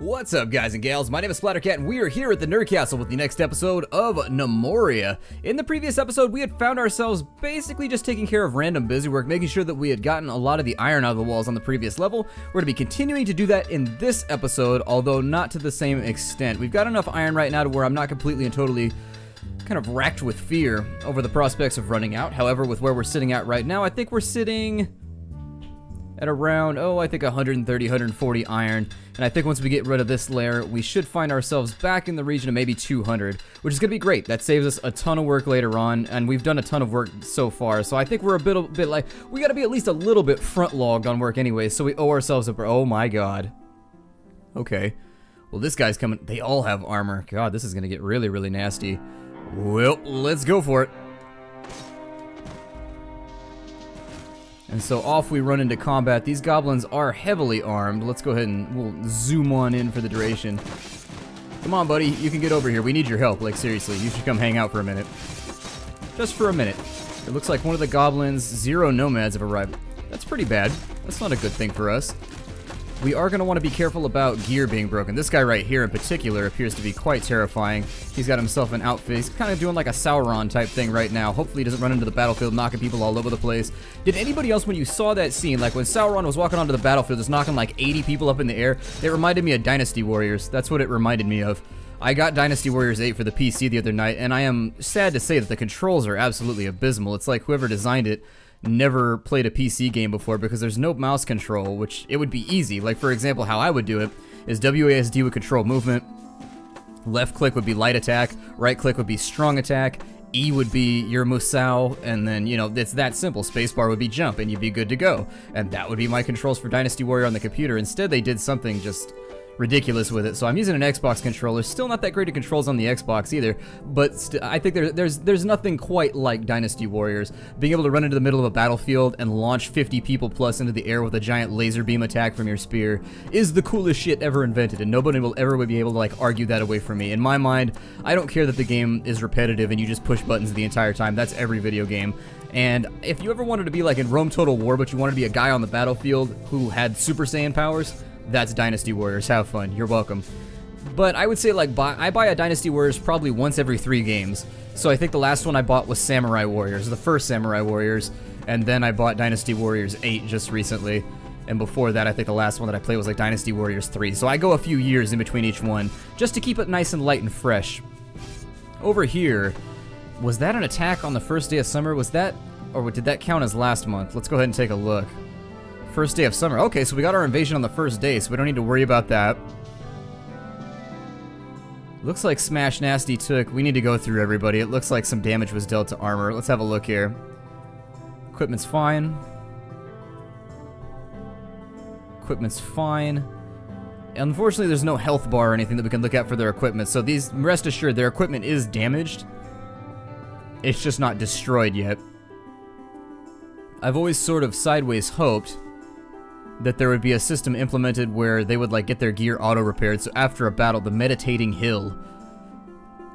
What's up, guys and gals? My name is Splattercat, and we are here at the Nerd Castle with the next episode of Gnomoria. In the previous episode, we had found ourselves basically just taking care of random busy work, making sure that we had gotten a lot of the iron out of the walls on the previous level. We're going to be continuing to do that in this episode, although not to the same extent. We've got enough iron right now to where I'm not completely and totally kind of racked with fear over the prospects of running out. However, with where we're sitting at right now, I think we're sitting at around, I think 130, 140 iron. And I think once we get rid of this layer, we should find ourselves back in the region of maybe 200, which is going to be great. That saves us a ton of work later on, and we've done a ton of work so far. So I think we're a bit like, we got to be at least a little bit front-logged on work anyway, so we owe ourselves a, oh my god. Okay. Well, this guy's coming. They all have armor. God, this is going to get really, really nasty. Well, let's go for it. And so off we run into combat. These goblins are heavily armed. Let's go ahead and we'll zoom on in for the duration. Come on, buddy. You can get over here. We need your help. Like, seriously, you should come hang out for a minute. Just for a minute. It looks like one of the goblins, 0 nomads, have arrived. That's pretty bad. That's not a good thing for us. We are going to want to be careful about gear being broken. This guy right here in particular appears to be quite terrifying. He's got himself an outfit. He's kind of doing like a Sauron type thing right now. Hopefully he doesn't run into the battlefield knocking people all over the place. Did anybody else, when you saw that scene, like when Sauron was walking onto the battlefield, just knocking like 80 people up in the air? It reminded me of Dynasty Warriors. That's what it reminded me of. I got Dynasty Warriors 8 for the PC the other night, and I am sad to say that the controls are absolutely abysmal. It's like whoever designed it never played a PC game before, because there's no mouse control, which it would be easy. Like, for example, how I would do it is WASD would control movement, left click would be light attack, right click would be strong attack, E would be your Musou, and then, you know, it's that simple. Spacebar would be jump, and you'd be good to go. And that would be my controls for Dynasty Warrior on the computer. Instead, they did something just ridiculous with it, so I'm using an Xbox controller. Still not that great at controls on the Xbox either, but I think there's nothing quite like Dynasty Warriors. Being able to run into the middle of a battlefield and launch 50 people plus into the air with a giant laser beam attack from your spear is the coolest shit ever invented, and nobody will ever be able to like argue that away from me. In my mind, I don't care that the game is repetitive and you just push buttons the entire time. That's every video game. And if you ever wanted to be like in Rome Total War, but you wanted to be a guy on the battlefield who had Super Saiyan powers, that's Dynasty Warriors. Have fun. You're welcome. But I would say, like, I buy a Dynasty Warriors probably once every 3 games. So I think the last one I bought was Samurai Warriors, the first Samurai Warriors, and then I bought Dynasty Warriors 8 just recently. And before that, I think the last one that I played was like Dynasty Warriors 3. So I go a few years in between each one just to keep it nice and light and fresh. Over here, was that an attack on the first day of summer? Was that, or did that count as last month? Let's go ahead and take a look. First day of summer. Okay, so we got our invasion on the first day, so we don't need to worry about that. Looks like Smash Nasty took... We need to go through everybody. It looks like some damage was dealt to armor. Let's have a look here. Equipment's fine. Equipment's fine. Unfortunately, there's no health bar or anything that we can look at for their equipment, so these, rest assured, their equipment is damaged. It's just not destroyed yet. I've always sort of sideways hoped that there would be a system implemented where they would like get their gear auto-repaired, so after a battle, the Meditating Hill.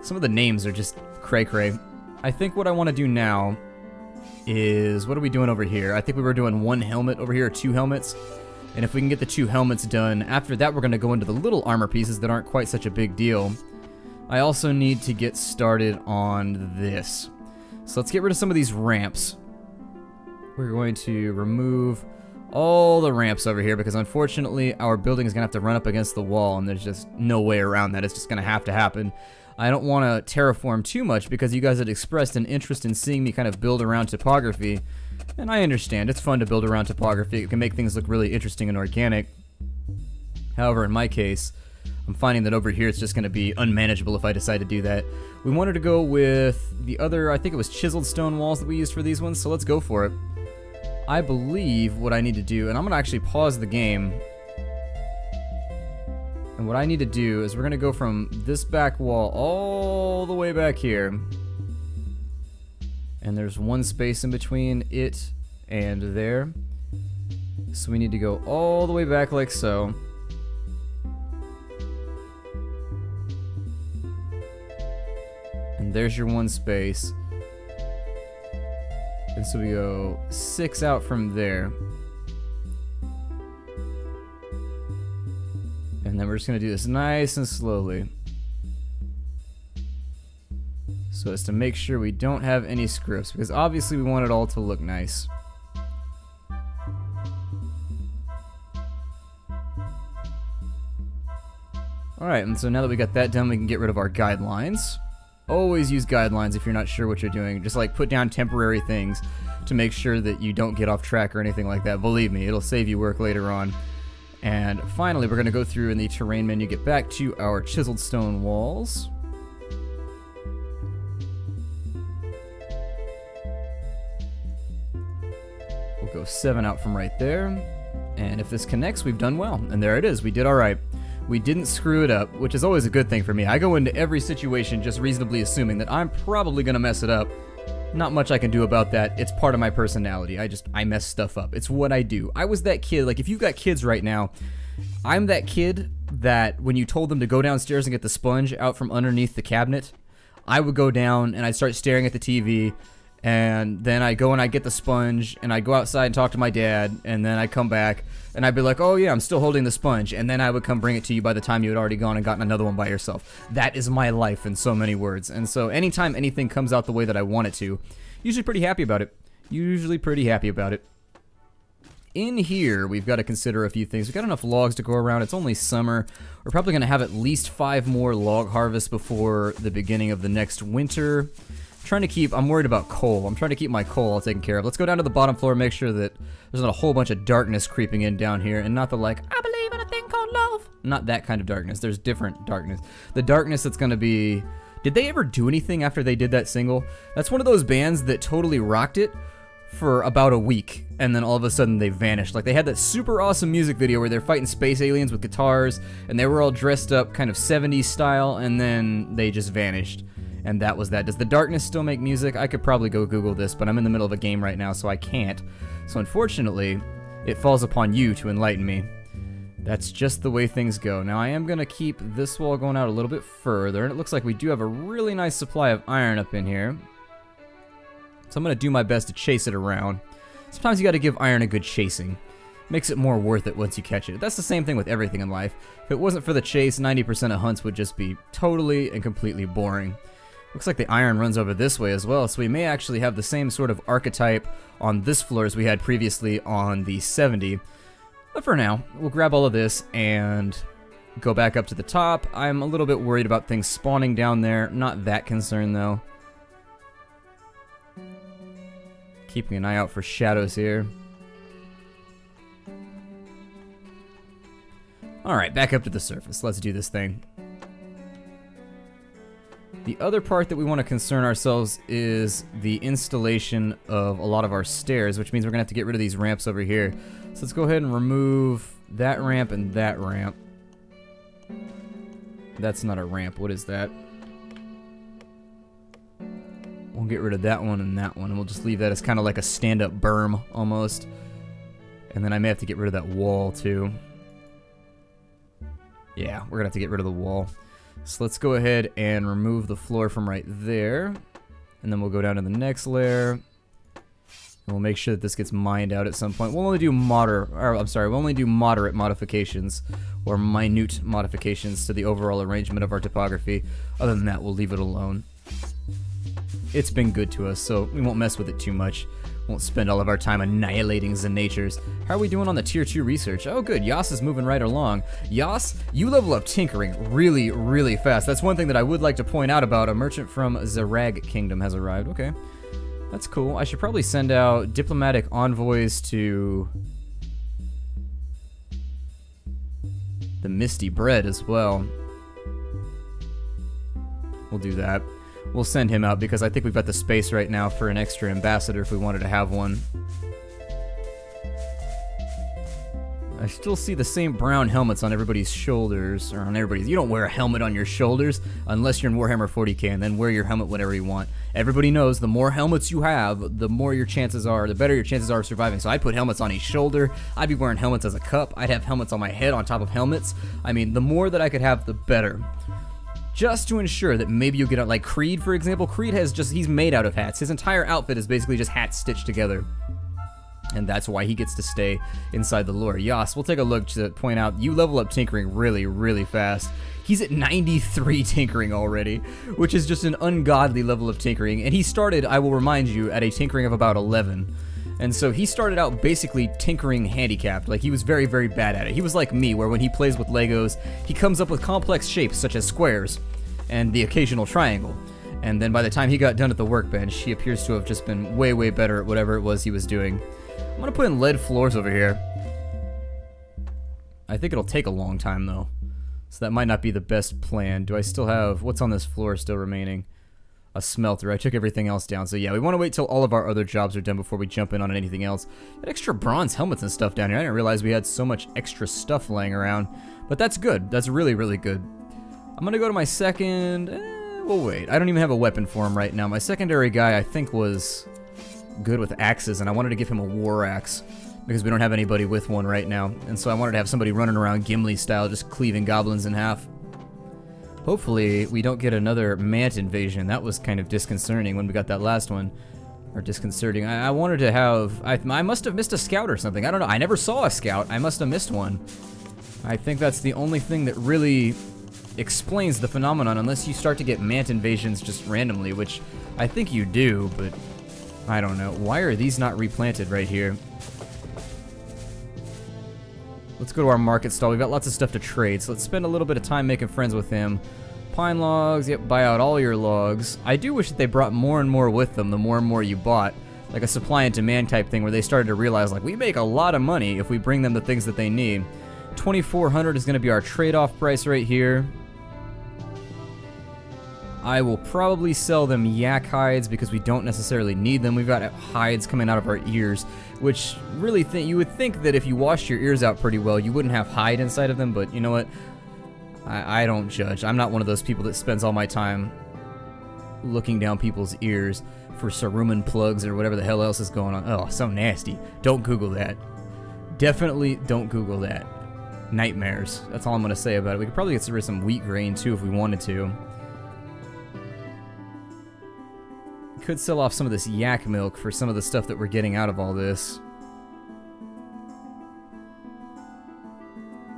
Some of the names are just cray-cray. I think what I want to do now is, what are we doing over here? I think we were doing 1 helmet over here, or 2 helmets, and if we can get the 2 helmets done, after that we're going to go into the little armor pieces that aren't quite such a big deal. I also need to get started on this. So let's get rid of some of these ramps. We're going to remove all the ramps over here because, unfortunately, our building is going to have to run up against the wall, and there's just no way around that. It's just going to have to happen. I don't want to terraform too much because you guys had expressed an interest in seeing me kind of build around topography, and I understand. It's fun to build around topography. It can make things look really interesting and organic. However, in my case, I'm finding that over here it's just going to be unmanageable if I decide to do that. We wanted to go with the other, I think it was chiseled stone walls that we used for these ones, so let's go for it. I believe what I need to do, and I'm going to actually pause the game, and what I need to do is we're going to go from this back wall all the way back here, and there's one space in between it and there, so we need to go all the way back like so. And there's your one space. And so we go 6 out from there. And then we're we're just gonna do this nice and slowly, so as to make sure we don't have any scripts, because obviously we want it all to look nice. Alright, and so now that we got that done, we can get rid of our guidelines. Always use guidelines if you're not sure what you're doing. Just like put down temporary things to make sure that you don't get off track or anything like that. Believe me, it'll save you work later on. And finally, we're going to go through in the terrain menu, get back to our chiseled stone walls. We'll go 7 out from right there. And if this connects, we've done well. And there it is. We did all right. We didn't screw it up, which is always a good thing for me. I go into every situation just reasonably assuming that I'm probably going to mess it up. Not much I can do about that. It's part of my personality. I mess stuff up. It's what I do. I was that kid. Like, if you've got kids right now, I'm that kid that when you told them to go downstairs and get the sponge out from underneath the cabinet, I would go down and I'd start staring at the TV, and then I go and I get the sponge, and I go outside and talk to my dad, and then I come back, and I'd be like, oh yeah, I'm still holding the sponge, and then I would come bring it to you by the time you had already gone and gotten another one by yourself. That is my life in so many words, and so anytime anything comes out the way that I want it to, usually pretty happy about it. In here, we've got to consider a few things. We've got enough logs to go around. It's only summer. We're probably going to have at least 5 more log harvests before the beginning of the next winter. I'm worried about coal. I'm trying to keep my coal all taken care of. Let's go down to the bottom floor, make sure that there's not a whole bunch of darkness creeping in down here, and not the like, I believe in a thing called love. Not that kind of darkness. There's different darkness. The darkness that's gonna be, did they ever do anything after they did that single? That's one of those bands that totally rocked it for about a week, and then all of a sudden they vanished. Like, they had that super awesome music video where they're fighting space aliens with guitars, and they were all dressed up kind of 70s style, and then they just vanished. And that was that. Does the darkness still make music? I could probably go Google this, but I'm in the middle of a game right now, so I can't. So unfortunately, it falls upon you to enlighten me. That's just the way things go. Now I am gonna keep this wall going out a little bit further, and it looks like we do have a really nice supply of iron up in here. So I'm gonna do my best to chase it around. Sometimes you gotta give iron a good chasing. Makes it more worth it once you catch it. That's the same thing with everything in life. If it wasn't for the chase, 90% of hunts would just be totally and completely boring. Looks like the iron runs over this way as well, so we may actually have the same sort of archetype on this floor as we had previously on the 70. But for now, we'll grab all of this and go back up to the top. I'm a little bit worried about things spawning down there. Not that concerned, though. Keeping an eye out for shadows here. Alright, back up to the surface. Let's do this thing. The other part that we want to concern ourselves is the installation of a lot of our stairs, which means we're going to have to get rid of these ramps over here. So let's go ahead and remove that ramp and that ramp. That's not a ramp. What is that? We'll get rid of that one, and we'll just leave that as kind of like a stand-up berm almost. And then I may have to get rid of that wall too. Yeah, we're going to have to get rid of the wall. So let's go ahead and remove the floor from right there, and then we'll go down to the next layer, and we'll make sure that this gets mined out at some point. We'll only do moderate modifications, or minute modifications to the overall arrangement of our topography. Other than that, we'll leave it alone. It's been good to us, so we won't mess with it too much. Won't spend all of our time annihilating Xenatures. How are we doing on the tier 2 research? Oh good, Yas is moving right along. Yas, you level up tinkering really, really fast. That's one thing that I would like to point out about a merchant from Zerag Kingdom has arrived. Okay, that's cool. I should probably send out diplomatic envoys to the Misty Bread as well. We'll do that. We'll send him out because I think we've got the space right now for an extra ambassador if we wanted to have one. I still see the same brown helmets on everybody's shoulders, or on everybody's. You don't wear a helmet on your shoulders unless you're in Warhammer 40k, and then wear your helmet whenever you want. Everybody knows the more helmets you have, the more your chances are, the better your chances are of surviving. So I'd put helmets on each shoulder. I'd be wearing helmets as a cup. I'd have helmets on my head on top of helmets. I mean, the more that I could have, the better. Just to ensure that maybe you get out, like Creed, for example. Creed he's made out of hats. His entire outfit is basically just hats stitched together. and that's why he gets to stay inside the lore. Yas, we'll take a look to point out you level up tinkering really, really fast. He's at 93 tinkering already, which is just an ungodly level of tinkering, and he started, I will remind you, at a tinkering of about 11. And so he started out basically tinkering handicapped. Like, he was very, very bad at it. He was like me, where when he plays with Legos, he comes up with complex shapes such as squares and the occasional triangle. And then by the time he got done at the workbench, he appears to have just been way, way better at whatever it was he was doing. I'm gonna put in lead floors over here. I think it'll take a long time, though. So that might not be the best plan. Do I still have... what's on this floor still remaining? A smelter. I took everything else down, so yeah, we want to wait till all of our other jobs are done before we jump in on anything else. Got extra bronze helmets and stuff down here. I didn't realize we had so much extra stuff laying around, but that's good. That's really, really good. I'm gonna go to my second... we'll wait. I don't even have a weapon for him right now. My secondary guy, I think, was good with axes, and I wanted to give him a war axe because we don't have anybody with one right now, and so I wanted to have somebody running around Gimli style just cleaving goblins in half. Hopefully, we don't get another Mant invasion. That was kind of disconcerting when we got that last one. Or disconcerting. I wanted to have... I must have missed a scout or something. I don't know. I never saw a scout. I must have missed one. I think that's the only thing that really explains the phenomenon, unless you start to get Mant invasions just randomly, which I think you do, but I don't know. Why are these not replanted right here? Let's go to our market stall. We've got lots of stuff to trade, so let's spend a little bit of time making friends with him. Pine logs, yep, buy out all your logs. I do wish that they brought more and more with them the more and more you bought. Like a supply and demand type thing where they started to realize, like, we make a lot of money if we bring them the things that they need. 2,400 is going to be our trade-off price right here. I will probably sell them yak hides because we don't necessarily need them. We've got hides coming out of our ears, which really you would think that if you washed your ears out pretty well, you wouldn't have hide inside of them, but you know what? I don't judge. I'm not one of those people that spends all my time looking down people's ears for cerumen plugs or whatever the hell else is going on. Oh, so nasty. Don't Google that. Definitely don't Google that. Nightmares. That's all I'm gonna say about it. We could probably get rid of some wheat grain too if we wanted to. Could sell off some of this yak milk for some of the stuff that we're getting out of all this.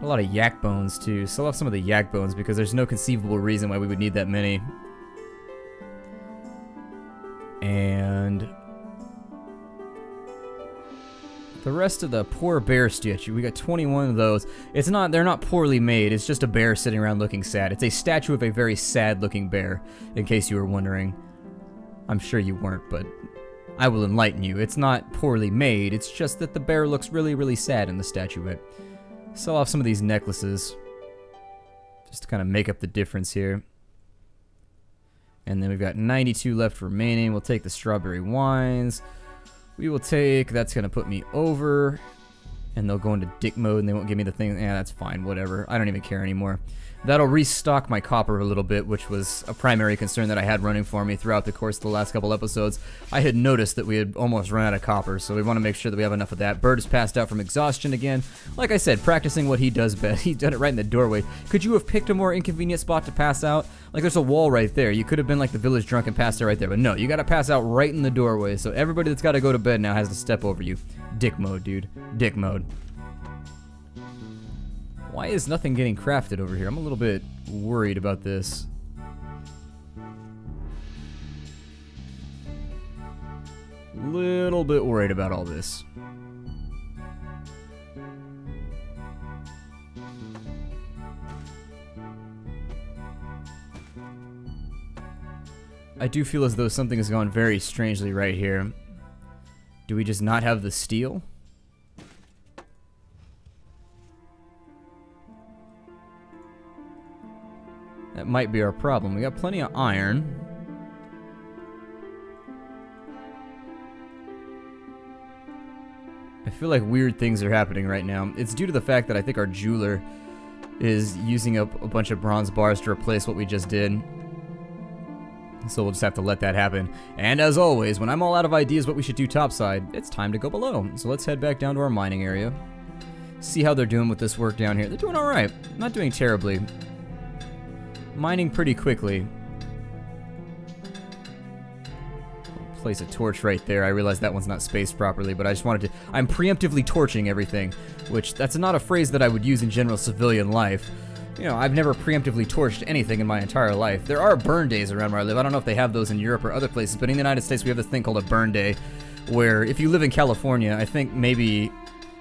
A lot of yak bones too. Sell off some of the yak bones because there's no conceivable reason why we would need that many. And the rest of the poor bear statue, we got 21 of those. It's not, they're not poorly made, it's just a bear sitting around looking sad. It's a statue of a very sad looking bear, in case you were wondering. I'm sure you weren't, but I will enlighten you. It's not poorly made, it's just that the bear looks really, really sad in the statuette. Sell off some of these necklaces, just to kind of make up the difference here. And then we've got 92 left remaining. We'll take the strawberry wines. We will take, that's gonna put me over, and they'll go into dick mode and they won't give me the thing. Yeah, that's fine, whatever. I don't even care anymore. That'll restock my copper a little bit, which was a primary concern that I had running for me throughout the course of the last couple episodes. I had noticed that we had almost run out of copper, so we want to make sure that we have enough of that. Bird is passed out from exhaustion again. Like I said, practicing what he does best. He done it right in the doorway. Could you have picked a more inconvenient spot to pass out? Like, there's a wall right there. You could have been like the village drunk and passed out right there, but no, you gotta pass out right in the doorway, so everybody that's gotta go to bed now has to step over you. Dick mode, dude. Dick mode. Why is nothing getting crafted over here? I'm a little bit worried about this. Little bit worried about all this. I do feel as though something has gone very strangely right here. Do we just not have the steel? That might be our problem. We got plenty of iron. I feel like weird things are happening right now. It's due to the fact that I think our jeweler is using up a bunch of bronze bars to replace what we just did. So we'll just have to let that happen. And as always, when I'm all out of ideas what we should do topside, it's time to go below. So let's head back down to our mining area. See how they're doing with this work down here. They're doing alright. Not doing terribly. Mining pretty quickly. place a torch right there. I realize that one's not spaced properly, but I just wanted to... I'm preemptively torching everything, which that's not a phrase that I would use in general civilian life. You know, I've never preemptively torched anything in my entire life. There are burn days around where I live. I don't know if they have those in Europe or other places, but in the United States we have this thing called a burn day, where if you live in California, I think maybe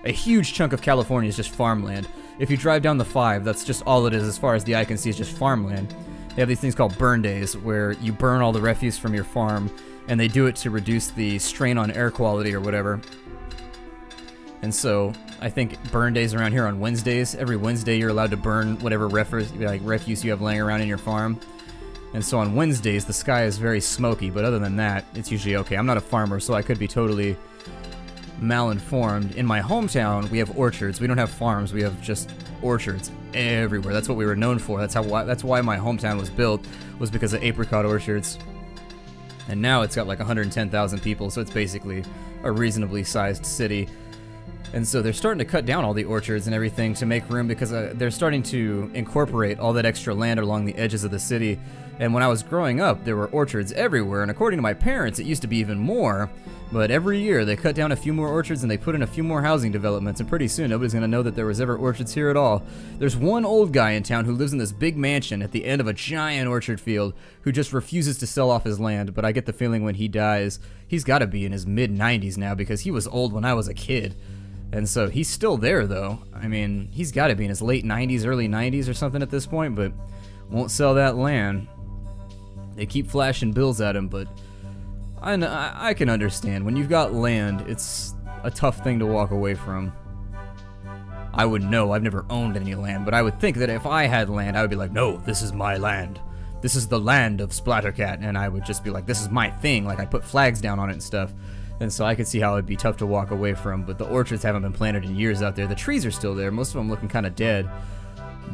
a huge chunk of California is just farmland. If you drive down the 5, that's just all it is as far as the eye can see, is just farmland. They have these things called burn days, where you burn all the refuse from your farm, and they do it to reduce the strain on air quality or whatever. And so, I think burn days around here on Wednesdays. Every Wednesday you're allowed to burn whatever refuse you have laying around in your farm. And so on Wednesdays, the sky is very smoky, but other than that, it's usually okay. I'm not a farmer, so I could be totally malinformed. In my hometown, we have orchards. We don't have farms, we have just orchards everywhere. That's what we were known for. That's why my hometown was built, was because of apricot orchards. And now it's got like 110,000 people, so it's basically a reasonably sized city. And so they're starting to cut down all the orchards and everything to make room, because they're starting to incorporate all that extra land along the edges of the city. And when I was growing up, there were orchards everywhere, and according to my parents, it used to be even more. But every year, they cut down a few more orchards and they put in a few more housing developments, and pretty soon nobody's going to know that there was ever orchards here at all. There's one old guy in town who lives in this big mansion at the end of a giant orchard field who just refuses to sell off his land, but I get the feeling when he dies, he's got to be in his mid-90s now, because he was old when I was a kid. And so he's still there, though. I mean, he's got to be in his late 90s, early 90s or something at this point, but won't sell that land. They keep flashing bills at him, but I can understand. When you've got land, it's a tough thing to walk away from. I would know. I've never owned any land, but I would think that if I had land, I would be like, no, this is my land. This is the land of Splattercat, and I would just be like, this is my thing. Like, I put flags down on it and stuff. And so I could see how it'd be tough to walk away from, but the orchards haven't been planted in years out there. The trees are still there, most of them looking kind of dead,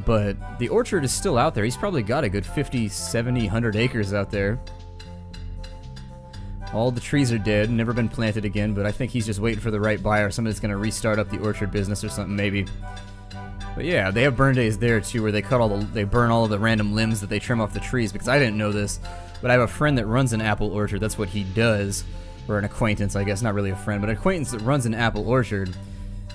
but the orchard is still out there. He's probably got a good 50, 70, 100 acres out there. All the trees are dead, never been planted again, but I think he's just waiting for the right buyer, somebody's going to restart up the orchard business or something, maybe. But yeah, they have burn days there too, where they burn all of the random limbs that they trim off the trees, because I didn't know this, but I have a friend that runs an apple orchard. That's what he does. Or an acquaintance, I guess, not really a friend, but an acquaintance that runs an apple orchard.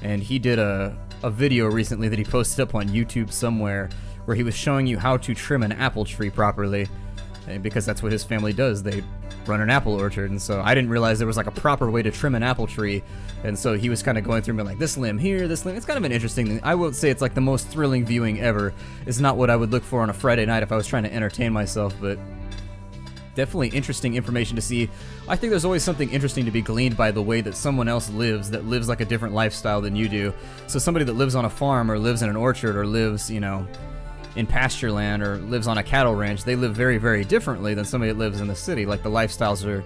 And he did a video recently that he posted up on YouTube somewhere where he was showing you how to trim an apple tree properly, and because that's what his family does. They run an apple orchard, and so I didn't realize there was like a proper way to trim an apple tree, and so he was kind of going through me like, this limb here, this limb. It's kind of an interesting thing. I won't say it's like the most thrilling viewing ever. It's not what I would look for on a Friday night if I was trying to entertain myself, but definitely interesting information to see. I think there's always something interesting to be gleaned by the way that someone else lives, that lives like a different lifestyle than you do. So somebody that lives on a farm or lives in an orchard or lives, you know, in pasture land or lives on a cattle ranch, they live very, very differently than somebody that lives in the city. Like, the lifestyles are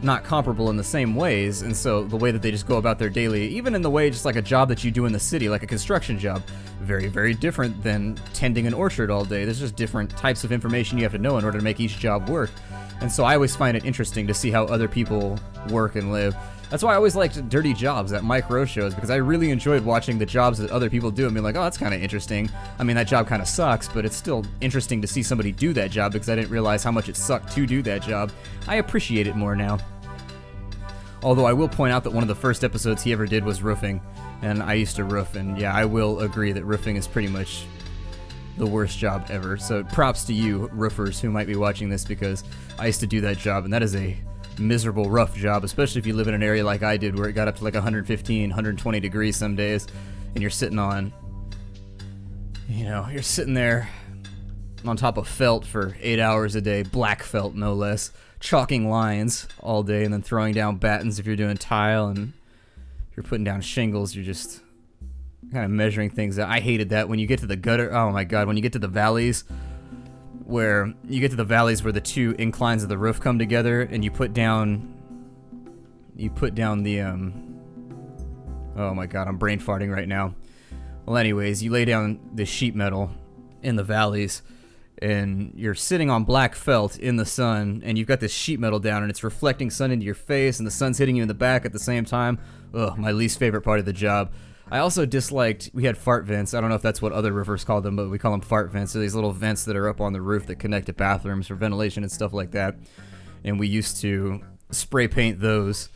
not comparable in the same ways, and so the way that they just go about their daily, even in the way just like a job that you do in the city, like a construction job, very, very different than tending an orchard all day. There's just different types of information you have to know in order to make each job work. And so I always find it interesting to see how other people work and live. That's why I always liked Dirty Jobs at Mike Rowe shows, because I really enjoyed watching the jobs that other people do and being like, oh, that's kind of interesting. I mean, that job kind of sucks, but it's still interesting to see somebody do that job, because I didn't realize how much it sucked to do that job. I appreciate it more now. Although I will point out that one of the first episodes he ever did was roofing, and I used to roof, and yeah, I will agree that roofing is pretty much the worst job ever. So props to you roofers who might be watching this, because I used to do that job, and that is a miserable, rough job, especially if you live in an area like I did where it got up to like 115, 120 degrees some days, and you're sitting on, you know, you're sitting there on top of felt for 8 hours a day, black felt no less, chalking lines all day, and then throwing down battens if you're doing tile, and if you're putting down shingles, you're just kind of measuring things out. I hated that. When you get to the gutter, oh my god, when you get to the valleys, where you get to the valleys where the two inclines of the roof come together, and you put down the, oh my god, I'm brain farting right now. Well, anyways, you lay down the sheet metal in the valleys, and you're sitting on black felt in the sun, and you've got this sheet metal down, and it's reflecting sun into your face, and the sun's hitting you in the back at the same time. Ugh, my least favorite part of the job. I also disliked, we had fart vents. I don't know if that's what other roofers call them, but we call them fart vents. They're these little vents that are up on the roof that connect to bathrooms for ventilation and stuff like that. And we used to spray paint those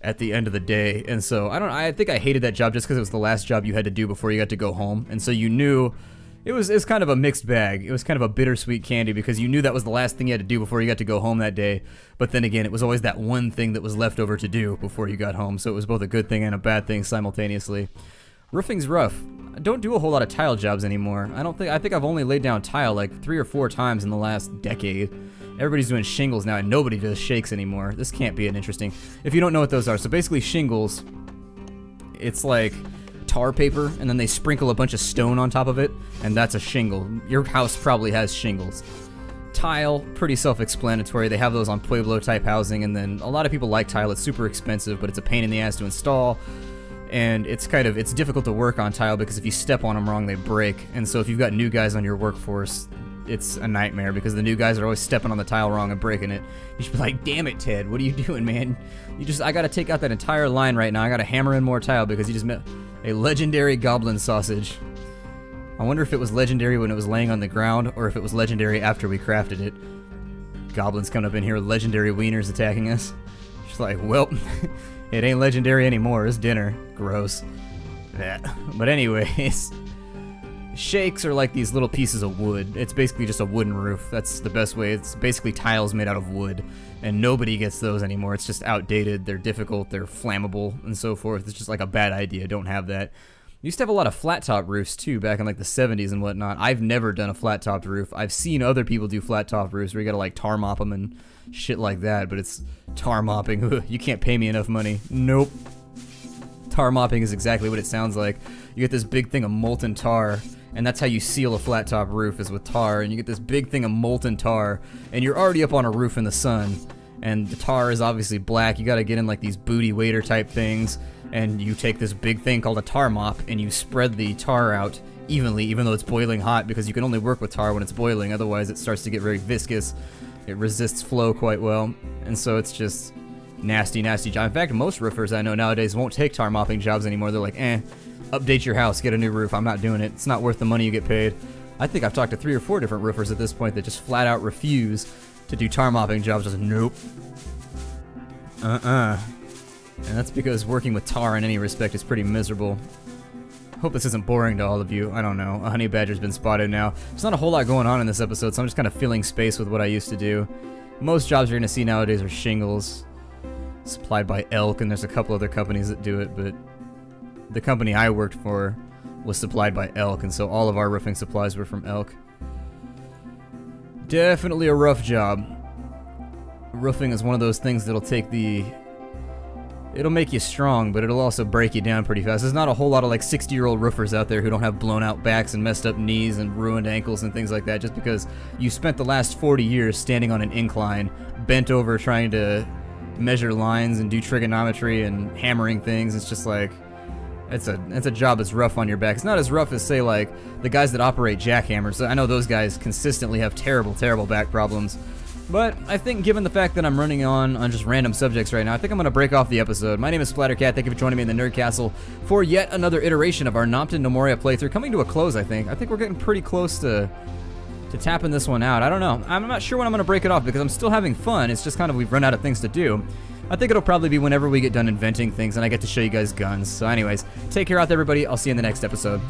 at the end of the day. And so I don't, I think I hated that job just because it was the last job you had to do before you got to go home. And so you knew it's kind of a mixed bag. It was kind of a bittersweet candy because you knew that was the last thing you had to do before you got to go home that day. But then again, it was always that one thing that was left over to do before you got home. So it was both a good thing and a bad thing simultaneously. Roofing's rough. I don't do a whole lot of tile jobs anymore. I think I've only laid down tile like 3 or 4 times in the last decade. Everybody's doing shingles now, and nobody does shakes anymore. This can't be an interesting... If you don't know what those are, so basically shingles, it's like tar paper, and then they sprinkle a bunch of stone on top of it, and that's a shingle. Your house probably has shingles. Tile, pretty self-explanatory. They have those on Pueblo-type housing, and then a lot of people like tile. It's super expensive, but it's a pain in the ass to install. And it's kind of, it's difficult to work on tile because if you step on them wrong, they break. And so if you've got new guys on your workforce, it's a nightmare because the new guys are always stepping on the tile wrong and breaking it. You should be like, damn it, Ted, what are you doing, man? You just, I gotta take out that entire line right now. I gotta hammer in more tile because you just met a legendary goblin sausage. I wonder if it was legendary when it was laying on the ground or if it was legendary after we crafted it. Goblins coming up in here with legendary wieners attacking us. Just like, well, it ain't legendary anymore, it's dinner. Gross. Yeah. But anyways, shakes are like these little pieces of wood. It's basically just a wooden roof. That's the best way. It's basically tiles made out of wood, and nobody gets those anymore. It's just outdated. They're difficult. They're flammable and so forth. It's just like a bad idea. Don't have that. You used to have a lot of flat top roofs too back in like the 70s and whatnot. I've never done a flat topped roof. I've seen other people do flat top roofs where you gotta like tar mop them and shit like that, but it's tar mopping. You can't pay me enough money. Nope. Tar mopping is exactly what it sounds like. You get this big thing of molten tar, and that's how you seal a flat top roof, is with tar, and you get this big thing of molten tar, and you're already up on a roof in the sun, and the tar is obviously black. You gotta get in like these booty wader type things, and you take this big thing called a tar mop, and you spread the tar out evenly, even though it's boiling hot, because you can only work with tar when it's boiling, otherwise it starts to get very viscous. It resists flow quite well, and so it's just nasty, nasty job. In fact, most roofers I know nowadays won't take tar mopping jobs anymore. They're like, eh, update your house, get a new roof. I'm not doing it. It's not worth the money you get paid. I think I've talked to 3 or 4 different roofers at this point that just flat out refuse to do tar mopping jobs. Just nope. And that's because working with tar in any respect is pretty miserable. Hope this isn't boring to all of you. I don't know. A honey badger's been spotted now. There's not a whole lot going on in this episode, so I'm just kind of filling space with what I used to do. Most jobs you're going to see nowadays are shingles, supplied by Elk, and there's a couple other companies that do it, but the company I worked for was supplied by Elk, and so all of our roofing supplies were from Elk. Definitely a rough job. Roofing is one of those things that'll take the... It'll make you strong, but it'll also break you down pretty fast. There's not a whole lot of like 60-year-old roofers out there who don't have blown out backs and messed up knees and ruined ankles and things like that just because you spent the last 40 years standing on an incline, bent over trying to measure lines and do trigonometry and hammering things. It's just like, it's a job that's rough on your back. It's not as rough as, say, like the guys that operate jackhammers. I know those guys consistently have terrible, terrible back problems. But I think given the fact that I'm running on just random subjects right now, I think I'm going to break off the episode. My name is Splattercat. Thank you for joining me in the Nerd Castle for yet another iteration of our Nopton Gnomoria playthrough. Coming to a close, I think. I think we're getting pretty close to tapping this one out. I don't know. I'm not sure when I'm going to break it off because I'm still having fun. It's just kind of we've run out of things to do. I think it'll probably be whenever we get done inventing things and I get to show you guys guns. So anyways, take care out there, everybody. I'll see you in the next episode.